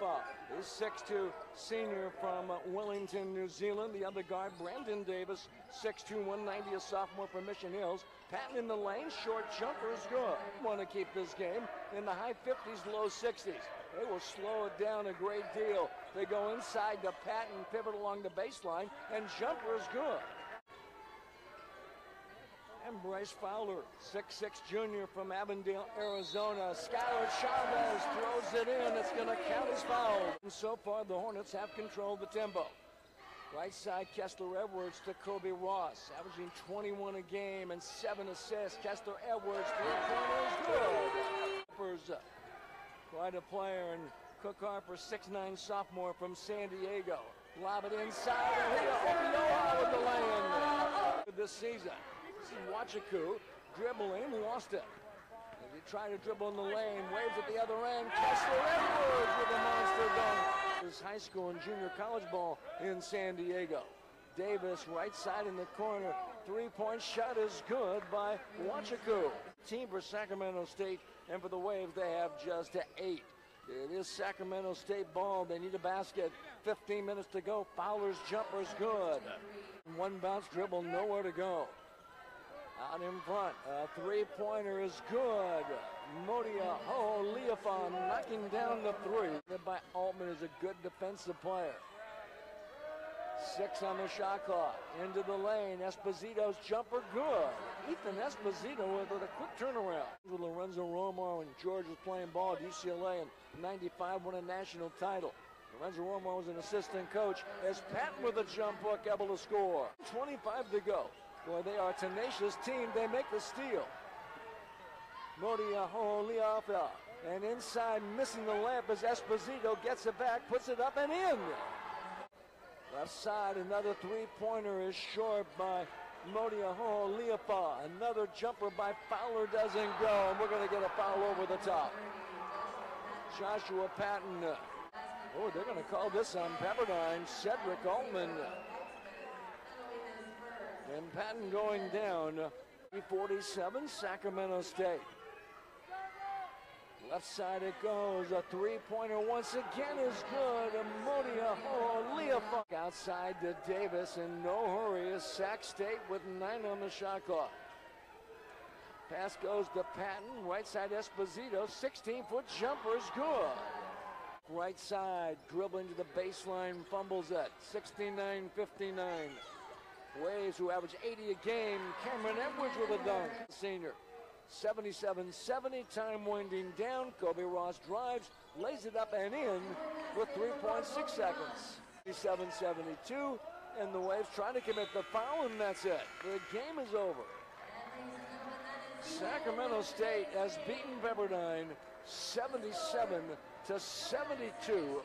Liafa is 6'2", senior from Wellington, New Zealand. The other guard, Brendan Davis, 6'2", 190, a sophomore from Mission Hills. Patton in the lane, short jumper is good. Want to keep this game in the high 50s, low 60s. They will slow it down a great deal. They go inside to Patton, pivot along the baseline, and jumper is good. And Bryce Fowler, 6'6", junior from Avondale, Arizona. Skyler Chavez throws it in. It's going to count as foul. And so far, the Hornets have controlled the tempo. Right side, Kessler Edwards to Colbey Ross, averaging 21 a game and 7 assists. Kessler Edwards, three-pointers, good. Quite a player, and Cook Harper, 6'9", sophomore from San Diego. Lob it inside, and hit Onoa with the lay-in this season. This is Wachiku, dribbling, lost it. As he tried to dribble in the lane, waves at the other end, Kessler Edwards with a monster dunk. His high school and junior college ball in San Diego. Davis, right side in the corner, three-point shot is good by Wachiku. Team for Sacramento State, and for the Waves, they have just 8. It is Sacramento State ball. They need a basket. 15 minutes to go. Fowler's jumper is good. One bounce dribble, nowhere to go. Out in front, a three-pointer is good. Modi Aho-Leofon knocking down the three. Led by Altman, is a good defensive player. 6 on the shot clock. Into the lane. Esposito's jumper good. Ethan Esposito with a quick turnaround. Lorenzo Romo and George was playing ball at UCLA in '95, won a national title. Lorenzo Romo was an assistant coach. As Patton with a jump hook able to score. 25 to go. Boy, they are a tenacious team. They make the steal. Modi Aho-Leofon. And inside, missing the layup as Esposito gets it back, puts it up and in. Left side, another three-pointer is short by Modiaho Liafa. Another jumper by Fowler doesn't go, and we're going to get a foul over the top. Joshua Patton. Oh, they're going to call this on Pepperdine. Cedric Ullman. And Patton going down. 47, Sacramento State. Left side it goes, a three-pointer once again is good, Modiaho Liafa. Outside to Davis, in no hurry is Sac State with 9 on the shot clock. Pass goes to Patton, right side Esposito, 16-foot jumper is good. Right side, dribbling to the baseline, fumbles it, 69-59. Waves, who average 80 a game, Cameron Edwards with a dunk, senior. 77-70, time winding down. Colbey Ross drives, lays it up and in with 3.6 seconds. 77-72, and the Waves try to commit the foul, and that's it. The game is over. Sacramento State has beaten Pepperdine 77-72.